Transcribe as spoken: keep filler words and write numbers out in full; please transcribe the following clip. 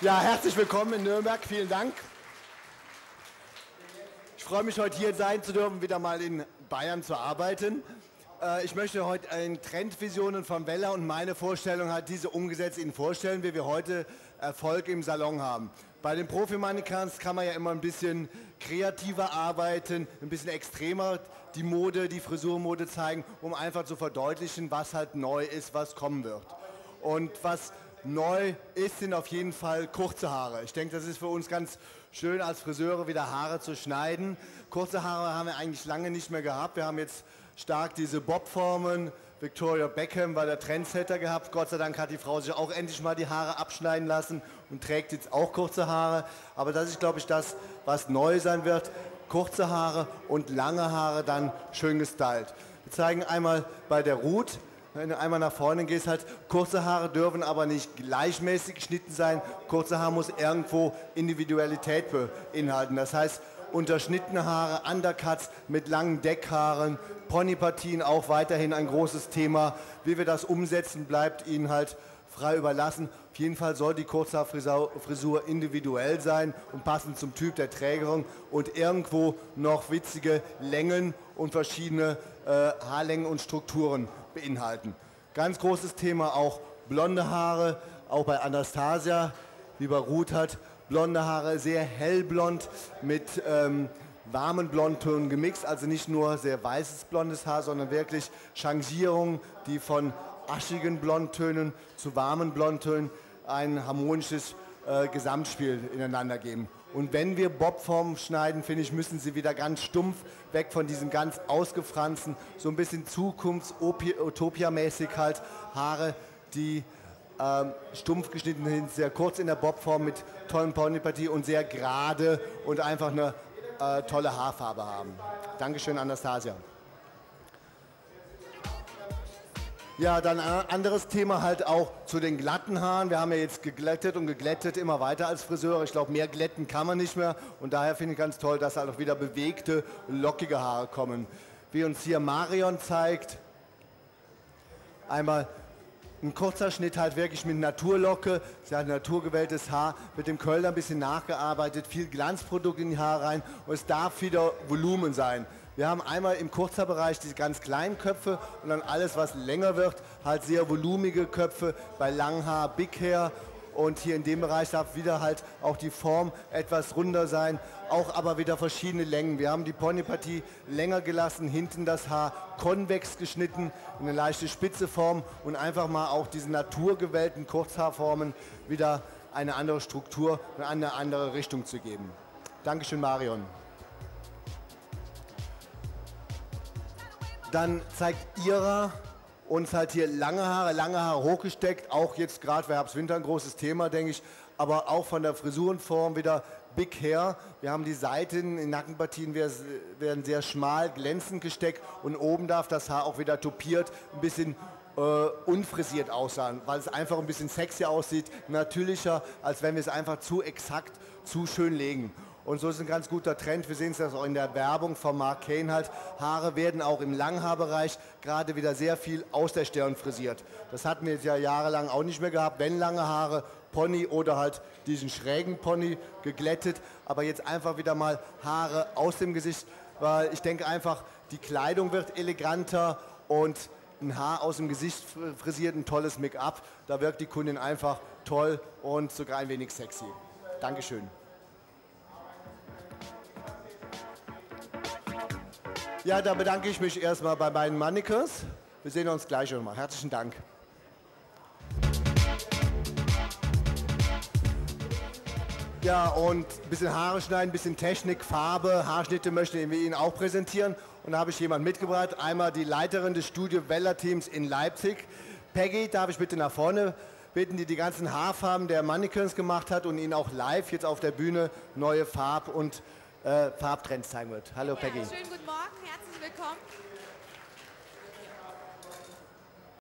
Ja, herzlich willkommen in Nürnberg, vielen Dank. Ich freue mich, heute hier sein zu dürfen, wieder mal in Bayern zu arbeiten. Äh, ich möchte heute ein Trendvisionen von Wella und meine Vorstellung hat diese umgesetzt Ihnen vorstellen, wie wir heute Erfolg im Salon haben. Bei den Profi-Mannequins kann man ja immer ein bisschen kreativer arbeiten, ein bisschen extremer die Mode, die Frisurmode zeigen, um einfach zu verdeutlichen, was halt neu ist, was kommen wird. Und was neu ist, sind auf jeden Fall kurze Haare. Ich denke, das ist für uns ganz schön, als Friseure wieder Haare zu schneiden. Kurze Haare haben wir eigentlich lange nicht mehr gehabt. Wir haben jetzt stark diese Bobformen. Victoria Beckham war der Trendsetter gehabt. Gott sei Dank hat die Frau sich auch endlich mal die Haare abschneiden lassen und trägt jetzt auch kurze Haare. Aber das ist, glaube ich, das, was neu sein wird. Kurze Haare und lange Haare dann schön gestylt. Wir zeigen einmal bei der Ruth. Wenn du einmal nach vorne gehst, halt, kurze Haare dürfen aber nicht gleichmäßig geschnitten sein. Kurze Haare muss irgendwo Individualität beinhalten. Das heißt, unterschnittene Haare, Undercuts mit langen Deckhaaren, Ponypartien auch weiterhin ein großes Thema. Wie wir das umsetzen, bleibt Ihnen halt frei überlassen. Auf jeden Fall soll die Kurzhaarfrisur individuell sein und passend zum Typ der Trägerin und irgendwo noch witzige Längen und verschiedene äh, Haarlängen und Strukturen beinhalten. Ganz großes Thema auch blonde Haare, auch bei Anastasia, wie bei Ruth hat, blonde Haare, sehr hellblond mit ähm, warmen Blondtönen gemixt, also nicht nur sehr weißes blondes Haar, sondern wirklich Changierungen, die von aschigen Blondtönen zu warmen Blondtönen ein harmonisches äh, Gesamtspiel ineinander geben. Und wenn wir Bobformen schneiden, finde ich, müssen sie wieder ganz stumpf, weg von diesem ganz ausgefransten, so ein bisschen Zukunfts-Utopia-mäßig halt Haare, die äh, stumpf geschnitten sind, sehr kurz in der Bobform mit tollen Ponypartie und sehr gerade und einfach eine äh, tolle Haarfarbe haben. Dankeschön, Anastasia. Ja, dann ein anderes Thema halt auch zu den glatten Haaren. Wir haben ja jetzt geglättet und geglättet immer weiter als Friseure. Ich glaube, mehr glätten kann man nicht mehr. Und daher finde ich ganz toll, dass halt auch wieder bewegte, lockige Haare kommen. wie uns hier Marion zeigt. Einmal ein kurzer Schnitt halt wirklich mit Naturlocke. Sie hat naturgewelltes Haar, mit dem Curler ein bisschen nachgearbeitet, viel Glanzprodukt in die Haare rein und es darf wieder Volumen sein. Wir haben einmal im Kurzer-Bereich diese ganz kleinen Köpfe und dann alles, was länger wird, halt sehr volumige Köpfe bei Langhaar, Big Hair. Und hier in dem Bereich darf wieder halt auch die Form etwas runder sein, auch aber wieder verschiedene Längen. Wir haben die Ponypartie länger gelassen, hinten das Haar konvex geschnitten, in eine leichte spitze Form und einfach mal auch diese naturgewellten Kurzhaarformen wieder eine andere Struktur und eine andere Richtung zu geben. Dankeschön, Marion. Dann zeigt Ira uns halt hier lange Haare, lange Haare hochgesteckt, auch jetzt gerade für Herbst-Winter ein großes Thema, denke ich, aber auch von der Frisurenform wieder Big Hair. Wir haben die Seiten, in Nackenpartien werden sehr schmal, glänzend gesteckt und oben darf das Haar auch wieder topiert, ein bisschen äh, unfrisiert aussahen, weil es einfach ein bisschen sexier aussieht, natürlicher, als wenn wir es einfach zu exakt, zu schön legen. Und so ist ein ganz guter Trend. Wir sehen es auch in der Werbung von Marc Cain halt. Haare werden auch im Langhaarbereich gerade wieder sehr viel aus der Stirn frisiert. Das hatten wir jetzt ja jahrelang auch nicht mehr gehabt. Wenn lange Haare, Pony oder halt diesen schrägen Pony geglättet. Aber jetzt einfach wieder mal Haare aus dem Gesicht. Weil ich denke einfach, die Kleidung wird eleganter und ein Haar aus dem Gesicht frisiert, ein tolles Make-up. Da wirkt die Kundin einfach toll und sogar ein wenig sexy. Dankeschön. Ja, da bedanke ich mich erstmal bei meinen Mannequins. Wir sehen uns gleich nochmal. Herzlichen Dank. Ja, und ein bisschen Haare schneiden, ein bisschen Technik, Farbe, Haarschnitte möchten wir Ihnen auch präsentieren. Und da habe ich jemanden mitgebracht. Einmal die Leiterin des Studio Weller Teams in Leipzig. Peggy, darf ich bitte nach vorne bitten, die die ganzen Haarfarben der Mannequins gemacht hat und Ihnen auch live jetzt auf der Bühne neue Farb- und Äh, Farbtrends zeigen wird. Hallo, ja, Peggy. Schönen guten Morgen, herzlich willkommen.